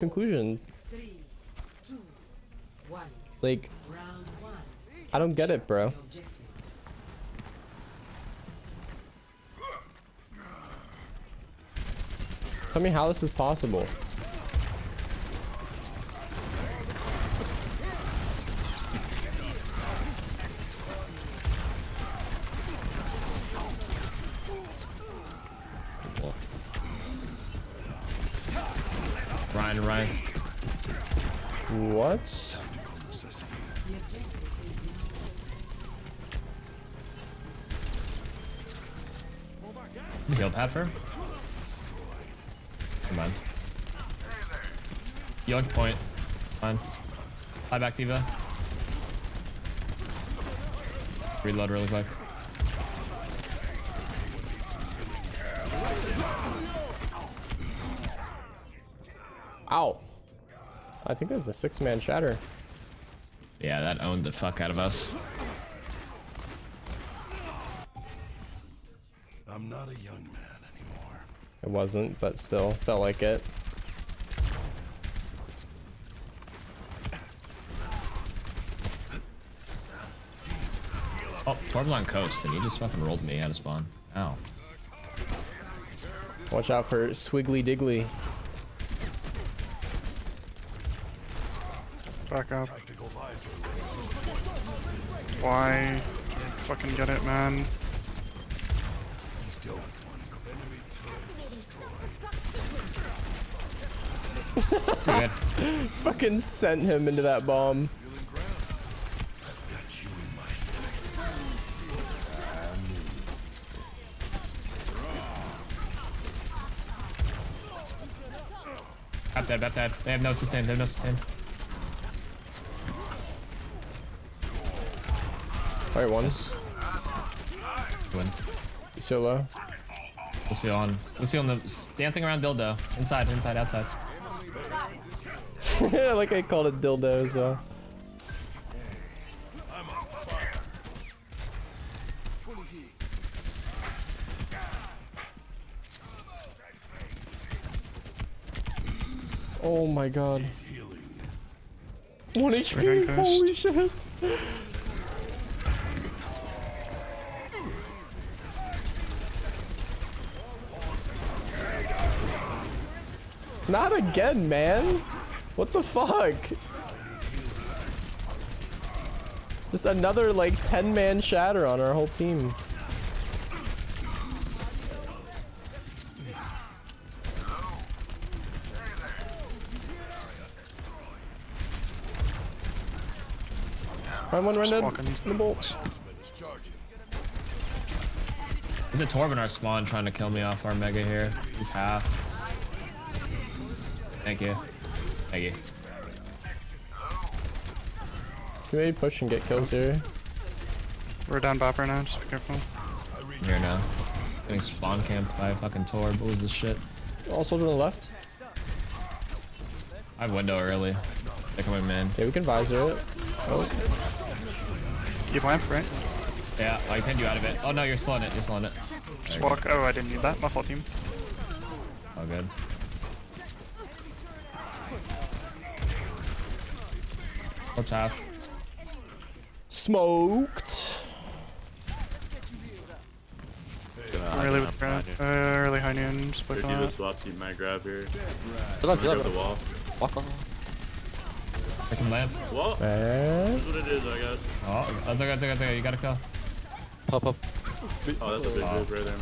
conclusion. 3, 2, 1. Like, I don't get it, bro. Tell me how this is possible. Ryan. What? Heal pad for her? Come on. Healing point. Fine. Fly back, D.Va. Reload really quick. Ow. I think that's a 6-man shatter. Yeah, that owned the fuck out of us. I'm not a young man anymore. It wasn't, but still felt like it. Oh, Torbjörn on coast, and he just fucking rolled me out of spawn. Ow. Watch out for Swiggly Diggly. Back up. Why? Fucking get it, man. Fucking sent him into that bomb. I've got you in my sights. Up there. They have no sustain. Alright, once. Win. You so low. We'll see on the dancing around dildo. Inside, outside. Like I called it dildo as well. Oh my god. 1 HP, holy shit. Not again, man. What the fuck? Just another like 10-man shatter on our whole team. Run dead. Is it Torbjörn our spawn trying to kill me off our mega here? He's half. Thank you. Can we push and get kills here? We're down bopper now, just be careful. I'm here now. Getting spawn camped by a fucking Torb. What was this shit? All soldier to the left. I have window early. They come in, man. Yeah, we can visor it. Oh. You lamp, right? Yeah, I pinned you out of it. Oh no, you're slowing it. Just walk. Oh, I didn't need that. My fault, team. All good. What's up? Smoked. Really with grab. Really high noon. Just click on it. Swap team might grab here. Grab the wall. Walk on. I can land. Well, that's what it is, I guess. Oh, that's okay, You gotta go. Pop. Oh, that's a big move right there,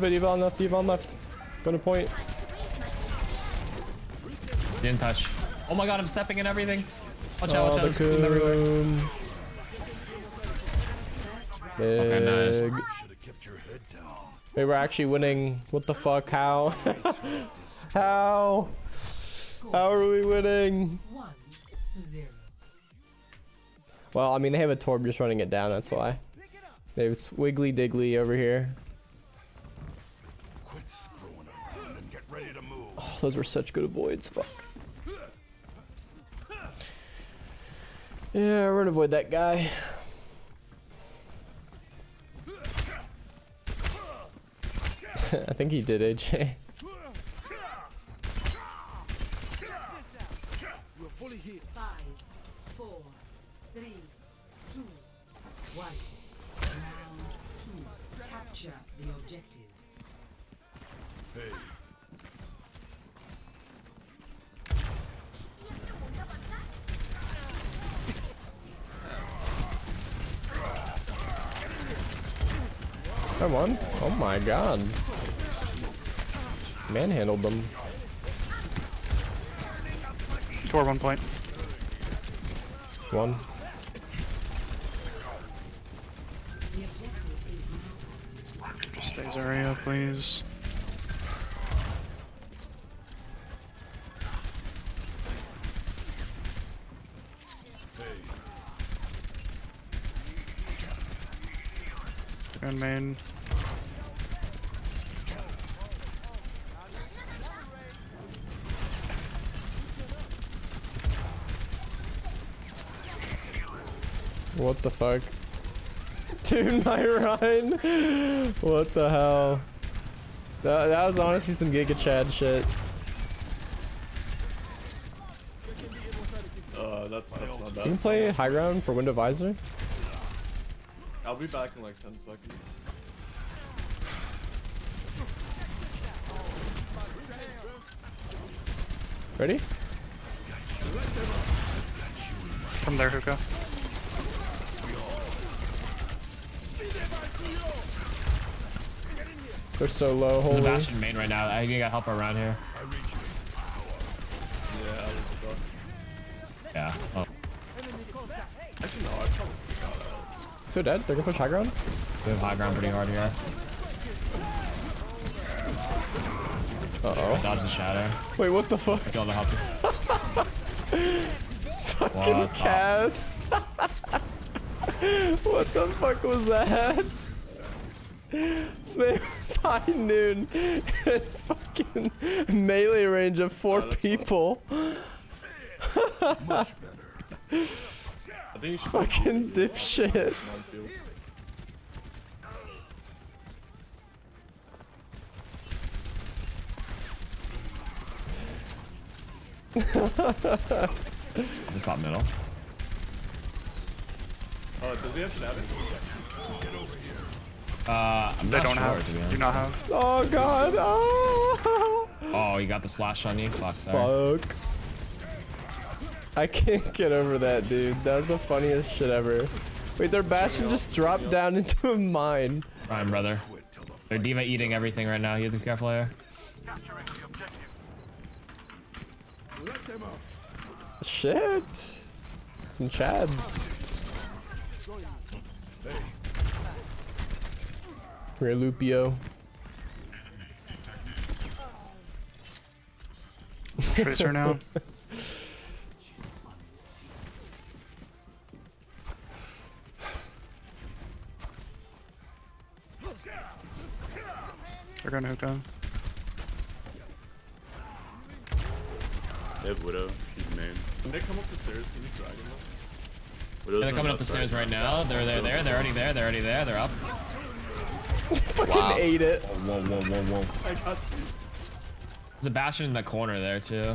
man. D.Va on left. Gonna point. Didn't touch. Oh my god, I'm stepping in everything. Watch out, there's food everywhere. Okay, nice. Wait, we're actually winning. What the fuck? How? How? How are we winning? Well, I mean, they have a Torb just running it down, that's why. They have Swiggly Diggly over here. Quit screwing around and get ready to move. Oh, those were such good avoids. Fuck. Yeah, we're gonna avoid that guy. I think he did, AJ. fully hit. 5, 4, 3, 2, 1. Round 2. Capture the objective. Hey. Come on. Oh my god. Manhandled them. Tor 1 point. 1. Just stays area, please. Gun main. What the fuck? Dude, my run! What the hell? That was honestly some Giga Chad shit. That's not bad. Can you play high ground for window visor? I'll be back in like 10 seconds. Ready? From there, hookah. They're so low, holy. The Bastion main right now. I think I got help around here. Yeah, I was stuck. Yeah. Oh. Actually, no, I probably got out. So dead? They're gonna push high ground? They have high ground pretty hard here. Uh-oh. I dodged the shadow. Wait, what the fuck? I killed the help. Fucking Kaz. What the fuck was that? This man was high noon and fucking melee range of 4 people. Much better. I think fucking dipshit. I just got middle. Oh, does he have shabby? Get over here. They don't have. Do not have. Oh god. Oh. Oh, you got the splash on you. Fuck. Sorry. Fuck. I can't get over that, dude. That was the funniest shit ever. Wait, their Bastion just dropped down into a mine. Prime, brother. Their D.Va eating everything right now. You have to be careful here. Shit. Some chads. Here, Lupio. Tracer now. They're gonna hook on. They have Widow. She's main. When they come up the stairs, can you drag them up? Widow's they're coming up the stairs right now. They're there. They're already there. They're already there. They're up. Fucking wow. Ate it. Oh, whoa. I got you. There's a Bastion in the corner there, too. I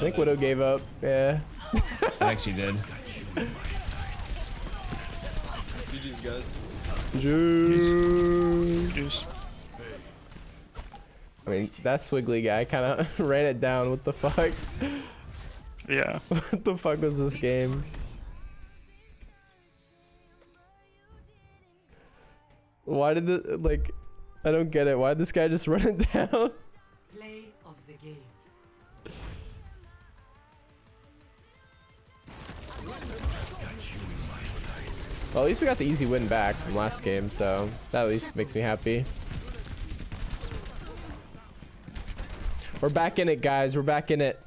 think Widow gave up. Yeah. I think she did. GG's, guys. Juice. I mean, that Swiggly guy kind of ran it down. What the fuck? Yeah. What the fuck was this game? Why did the like? I don't get it. Why did this guy just run it down? Play of the game. Well, at least we got the easy win back from last game, so that at least makes me happy. We're back in it, guys. We're back in it.